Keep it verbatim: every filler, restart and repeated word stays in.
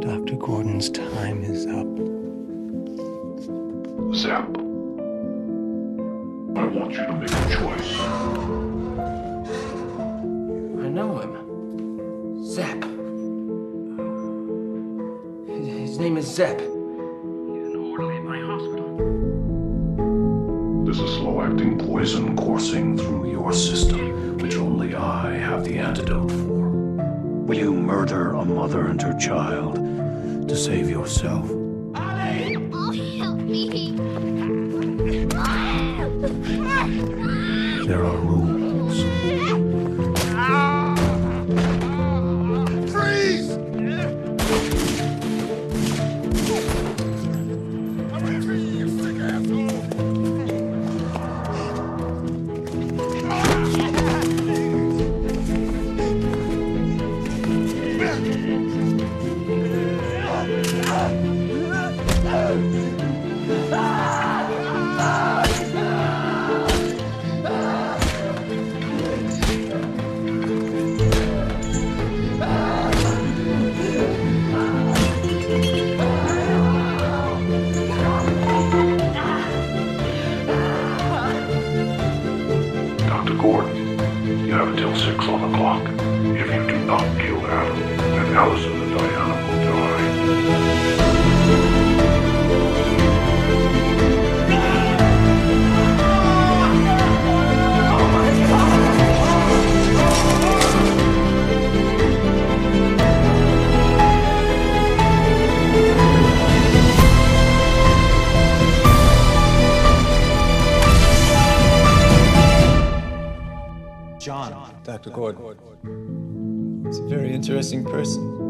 Doctor Gordon's time is up. Zep, I want you to make a choice. I know him. Zep. His name is Zep. He's an orderly at my hospital. There's a slow-acting poison coursing through your system, which only I have the antidote for. Will you murder a mother and her child to save yourself? Ollie! Oh, help me! There are rules. Freeze! Come here, you sick asshole! Doctor Gordon, you have until six on the clock. If you do not kill Adam, then Allison and Diana will die. John, Doctor Gordon. He's a very interesting person.